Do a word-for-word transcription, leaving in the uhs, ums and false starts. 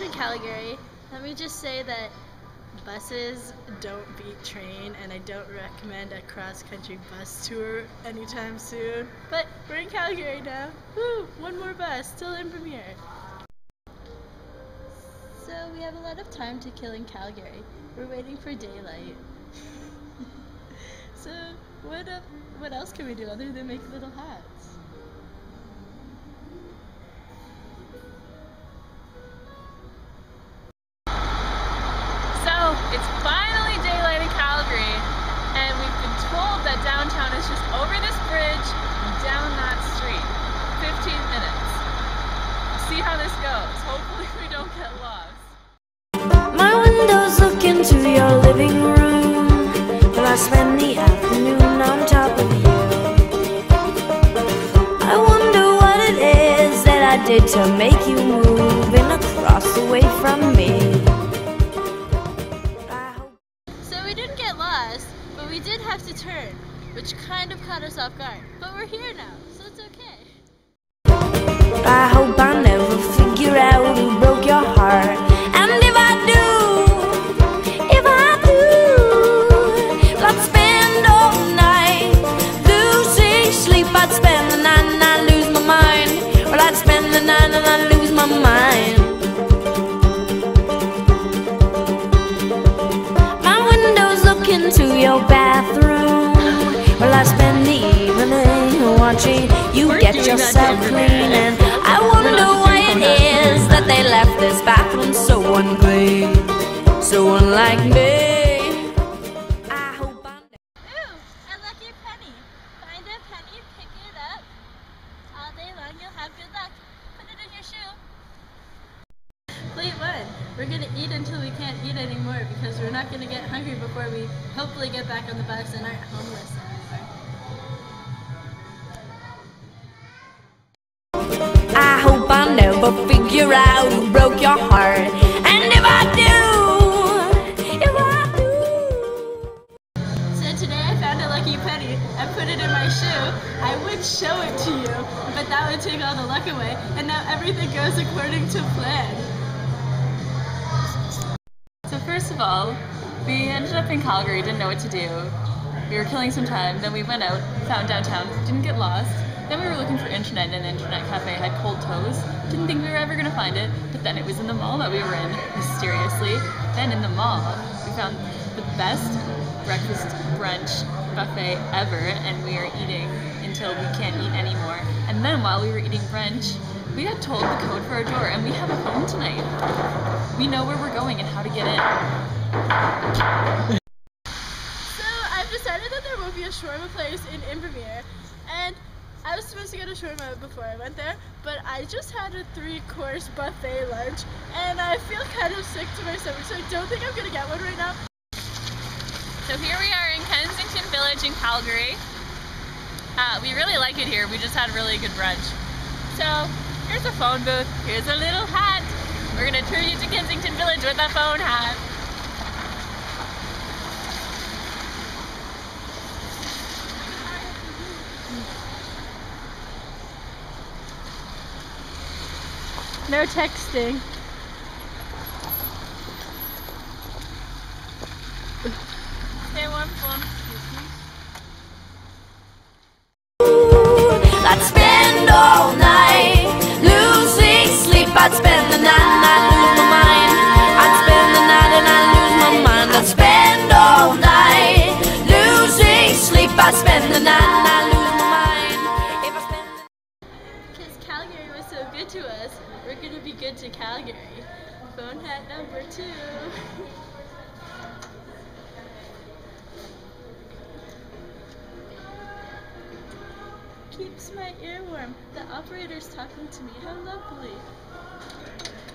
In Calgary, let me just say that buses don't beat train, and I don't recommend a cross-country bus tour anytime soon. But we're in Calgary now. Woo! One more bus, still Invermere. So we have a lot of time to kill in Calgary. We're waiting for daylight. So what up, what else can we do other than make little hats? It's finally daylight in Calgary, and we've been told that downtown is just over this bridge and down that street. fifteen minutes. We'll see how this goes. Hopefully we don't get lost. My windows look into your living room. Well, I spend the afternoon on top of you. I wonder what it is that I did to make you move and across away from me. But we did have to turn, which kind of caught us off guard. But we're here now, so it's okay. I hope I never figure out who broke your heart. And if I do, if I do, I'd spend all night losing sleep. I'd spend the night and I'd lose my mind. Well, I'd spend the night and I'd lose my mind. Into your bathroom. Well, I spend the evening watching you We're get yourself clean, and I wonder why it is that they left this bathroom so unclean, so unlike me. I hope I'm... Ooh, I like your penny. Find a penny, pick it up. All day long you'll have good luck. Put it in your shoe. Plate one. We're going to eat until we can't eat anymore because we're not going to get hungry before we hopefully get back on the bus and aren't homeless anymore. I hope I never figure out who broke your heart. And if I do, if I do. So today I found a lucky penny. I put it in my shoe. I would show it to you, but that would take all the luck away. And now everything goes according to plan. First of all, we ended up in Calgary, didn't know what to do. We were killing some time, then we went out, found downtown, didn't get lost. Then we were looking for internet, and an internet cafe had cold toes. Didn't think we were ever going to find it, but then it was in the mall that we were in, mysteriously. Then in the mall, we found the best breakfast brunch buffet ever, and we are eating until we can't eat anymore. And then while we were eating brunch, we got told the code for our door, and we have a phone tonight. We know where we're going and how to get in. So I've decided that there will be a shawarma place in Invermere, and I was supposed to get a shawarma before I went there, but I just had a three-course buffet lunch, and I feel kind of sick to my stomach, so I don't think I'm going to get one right now. So here we are in Kensington Village in Calgary. Uh, we really like it here. We just had really good brunch. So here's a phone booth, here's a little hat. We're going to turn you to Kensington Village with a phone hat. No texting. Stay warm, phone. Let's spend all night losing sleep. I'd spend the night. Spend the night and I lose my mind. If I spend the... Because Calgary was so good to us, we're going to be good to Calgary. Phone hat number two. Keeps my ear warm. The operator's talking to me. How lovely.